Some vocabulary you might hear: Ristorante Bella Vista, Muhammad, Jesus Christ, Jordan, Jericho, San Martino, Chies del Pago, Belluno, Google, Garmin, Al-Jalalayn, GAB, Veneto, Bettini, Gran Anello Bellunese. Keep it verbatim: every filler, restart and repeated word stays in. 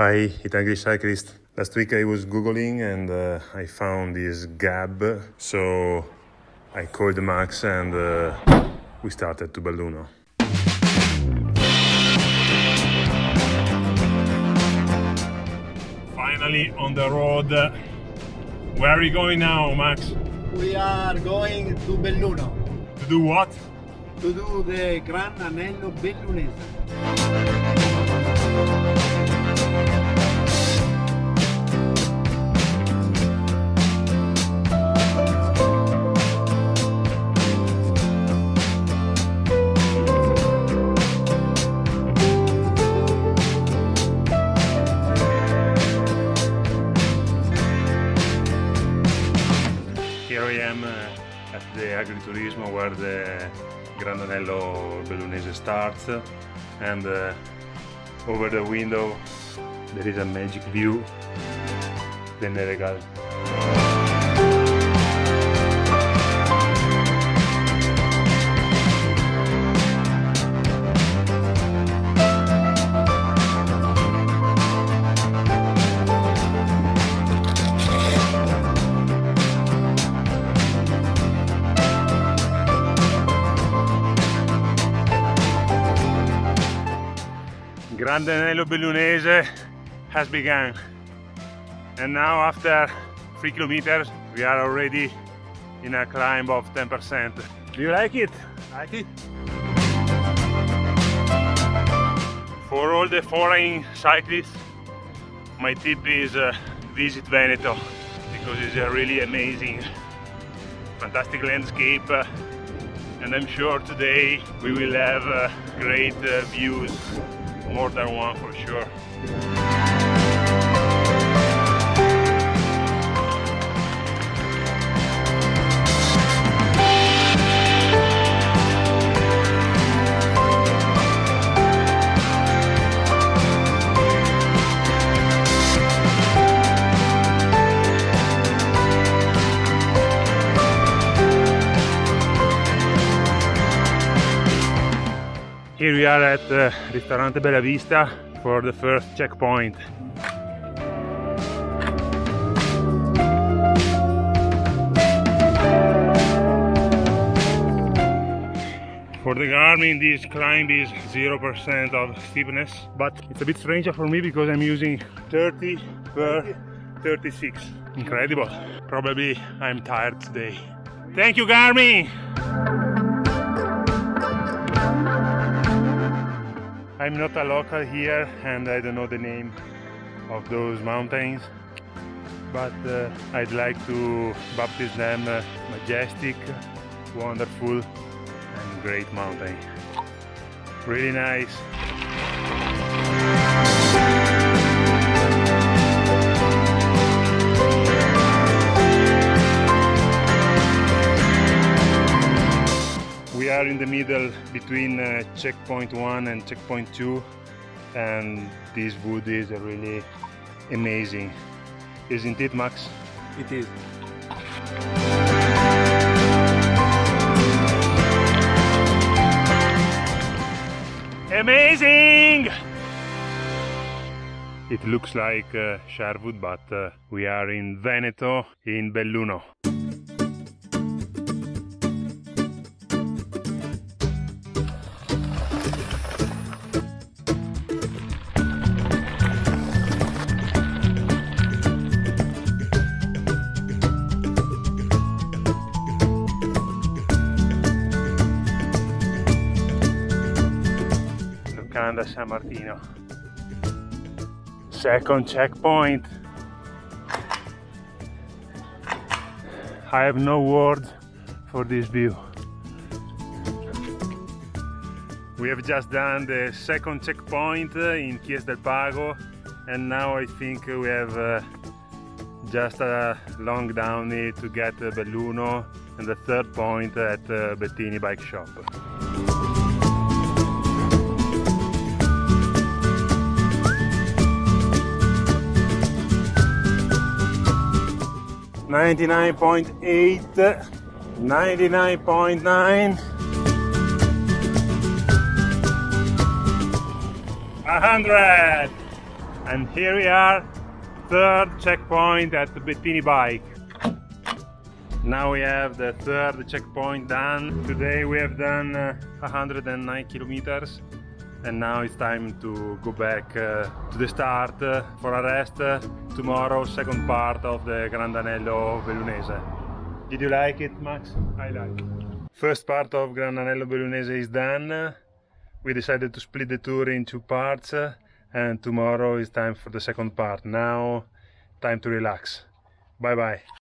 Hi, Italian cyclist. Last week I was Googling and uh, I found this G A B, so I called Max and uh, we started to Belluno. Finally on the road. Where are we going now, Max? We are going to Belluno. To do what? To do the Gran Anello Bellunese. Here I am uh, at the agriturismo where the Gran Anello Bellunese starts, and uh, over the window there is a magic view. Then the regal. Gran Anello Bellunese has begun, and now after three kilometers we are already in a climb of ten percent. Do you like it? Like it? For all the foreign cyclists, my tip is uh, visit Veneto, because it's a really amazing, fantastic landscape, uh, and I'm sure today we will have uh, great uh, views. More than one for sure. Here we are at uh, Ristorante Bella Vista for the first checkpoint. For the Garmin, this climb is zero percent of steepness, but it's a bit stranger for me because I'm using thirty per thirty-six. Incredible. Probably I'm tired today. Thank you, Garmin! I'm not a local here and I don't know the name of those mountains, but uh, I'd like to baptize them uh, majestic, wonderful and great mountain. Really nice. We are in the middle between uh, checkpoint one and checkpoint two, and this wood is really amazing. Isn't it, Max? It is. Amazing! It looks like uh, Sherwood, but uh, we are in Veneto, in Belluno. San Martino. Second checkpoint. I have no words for this view. We have just done the second checkpoint in Chies del Pago, and now I think we have uh, just a long downhill to get to Belluno and the third point at uh, Bettini bike shop. ninety-nine point eight, ninety-nine point nine, one hundred. And here we are, third checkpoint at the Bettini bike. Now we have the third checkpoint done. Today we have done uh, one hundred nine kilometers, and now it's time to go back uh, to the start uh, for a rest. Uh, tomorrow, second part of the Gran Anello Bellunese. Did you like it, Max? I like it. First part of Gran Anello Bellunese is done. We decided to split the tour in two parts, and tomorrow is time for the second part. Now, time to relax. Bye bye.